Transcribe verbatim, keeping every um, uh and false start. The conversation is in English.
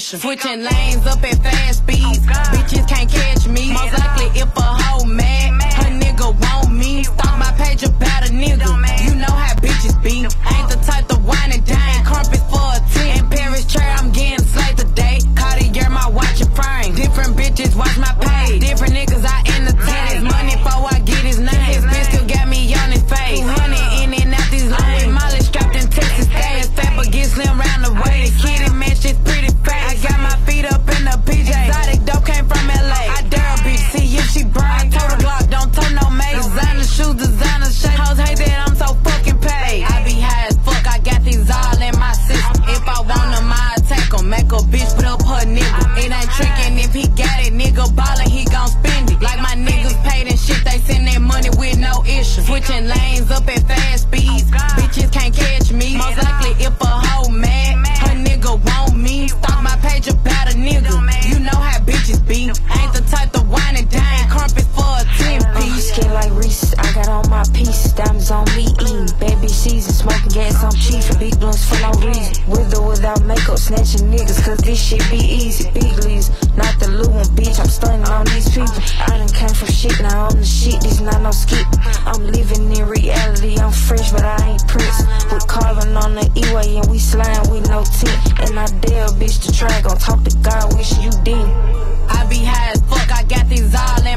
position. Switching lanes up at fast speeds. Oh, bitches can't catch me. Most likely if a hoe mad, her nigga want me. Stalk my page about a nigga. You know how bitches be. Ain't the type to wine and dine. Carpet for a ten. In Paris chair, I'm getting slayed today. Cartier, my watch and frame. Different bitches watch my pay. Different niggas I entertain. Money before I get his name. His bitch still got me on his face. Honey in and out these lines. Molly strapped in Texas. Stay fat but get slim round the way. The kid and man shit's pretty fast. I got my feet up in the P J. Exotic dope came from L A. I dare a bitch, see if she burn. I told her Glock, don't turn no maze. Designer shoes, designer shape. Hoes hate that I'm so fucking paid. I be high as fuck, I got these all in my system. If I want them, I attack them. Make a bitch put up her nigga. It ain't tricking if he got it. Nigga ballin', he gon' spend it. Like my niggas paid and shit, they send that money with no issue. Switching lanes up at fast speeds. Bitches can't catch me. Most likely if a hoe mad, her nigga want me. Stalk my page about a nigga. You know how bitches be. Ain't the type to wine and dine. Carpet for a ten-piece. Skin like Reese's, I got on my piece. Diamonds on me, eating baby season. Smoking gas, I'm cheap. Big blunts for no reason. With or without makeup, snatching niggas, cause this shit be easy. Big leaves, not the little one, bitch. I'm stunning on these people. I done came from shit, now I'm the shit. This not no skip. I'm living in reality. I'm fresh, but I ain't Prince. We're carving on the E-way and we sliding with no tint. And I dare a bitch to try. Gon' talk to God, wish you didn't. I be high as fuck, I got these all in